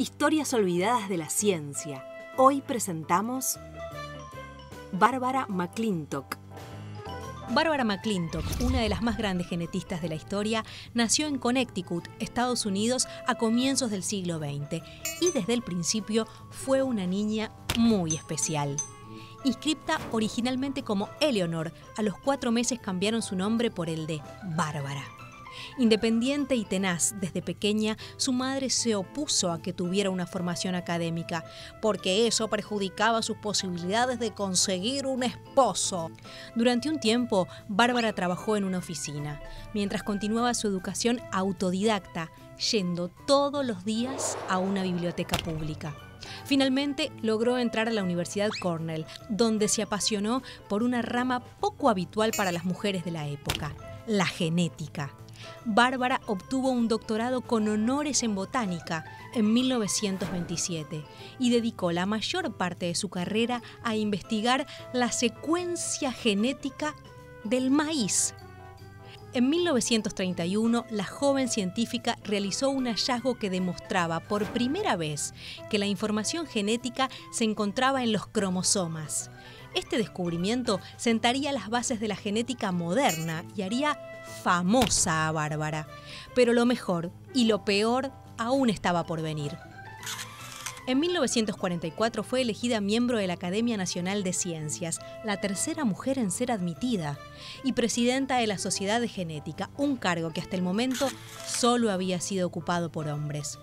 Historias olvidadas de la ciencia. Hoy presentamos Bárbara McClintock. Bárbara McClintock, una de las más grandes genetistas de la historia, nació en Connecticut, Estados Unidos, a comienzos del siglo XX y desde el principio fue una niña muy especial. Inscripta originalmente como Eleanor, a los 4 meses cambiaron su nombre por el de Bárbara. Independiente y tenaz desde pequeña, su madre se opuso a que tuviera una formación académica, porque eso perjudicaba sus posibilidades de conseguir un esposo. Durante un tiempo, Bárbara trabajó en una oficina, mientras continuaba su educación autodidacta, yendo todos los días a una biblioteca pública. Finalmente, logró entrar a la Universidad Cornell, donde se apasionó por una rama poco habitual para las mujeres de la época, la genética. Bárbara obtuvo un doctorado con honores en botánica en 1927 y dedicó la mayor parte de su carrera a investigar la secuencia genética del maíz. En 1931, la joven científica realizó un hallazgo que demostraba por primera vez que la información genética se encontraba en los cromosomas. Este descubrimiento sentaría las bases de la genética moderna y haría famosa a Bárbara. Pero lo mejor y lo peor aún estaba por venir. En 1944 fue elegida miembro de la Academia Nacional de Ciencias, la tercera mujer en ser admitida, y presidenta de la Sociedad de Genética, un cargo que hasta el momento solo había sido ocupado por hombres.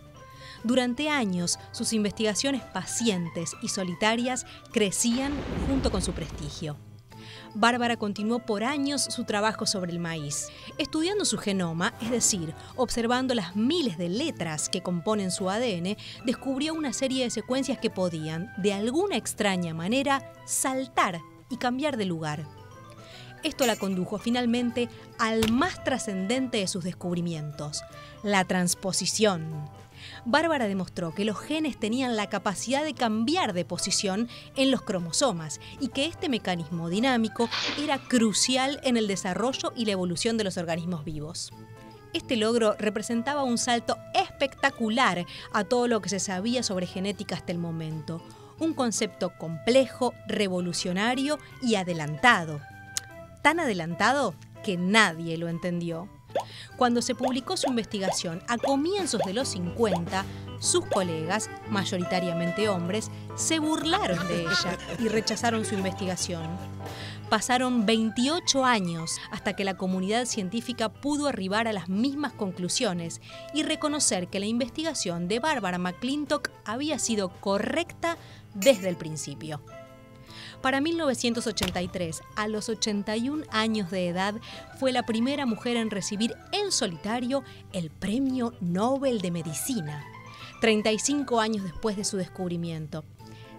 Durante años, sus investigaciones pacientes y solitarias crecían junto con su prestigio. Bárbara continuó por años su trabajo sobre el maíz, estudiando su genoma, es decir, observando las miles de letras que componen su ADN, descubrió una serie de secuencias que podían, de alguna extraña manera, saltar y cambiar de lugar. Esto la condujo finalmente al más trascendente de sus descubrimientos, la transposición. Bárbara demostró que los genes tenían la capacidad de cambiar de posición en los cromosomas y que este mecanismo dinámico era crucial en el desarrollo y la evolución de los organismos vivos. Este logro representaba un salto espectacular a todo lo que se sabía sobre genética hasta el momento, un concepto complejo, revolucionario y adelantado. Tan adelantado que nadie lo entendió. Cuando se publicó su investigación a comienzos de los 50, sus colegas, mayoritariamente hombres, se burlaron de ella y rechazaron su investigación. Pasaron 28 años hasta que la comunidad científica pudo arribar a las mismas conclusiones y reconocer que la investigación de Bárbara McClintock había sido correcta desde el principio. Para 1983, a los 81 años de edad, fue la primera mujer en recibir en solitario el Premio Nobel de Medicina, 35 años después de su descubrimiento.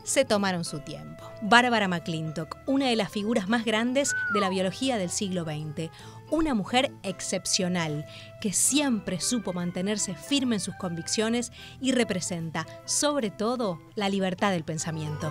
Se tomaron su tiempo. Bárbara McClintock, una de las figuras más grandes de la biología del siglo XX, una mujer excepcional que siempre supo mantenerse firme en sus convicciones y representa, sobre todo, la libertad del pensamiento.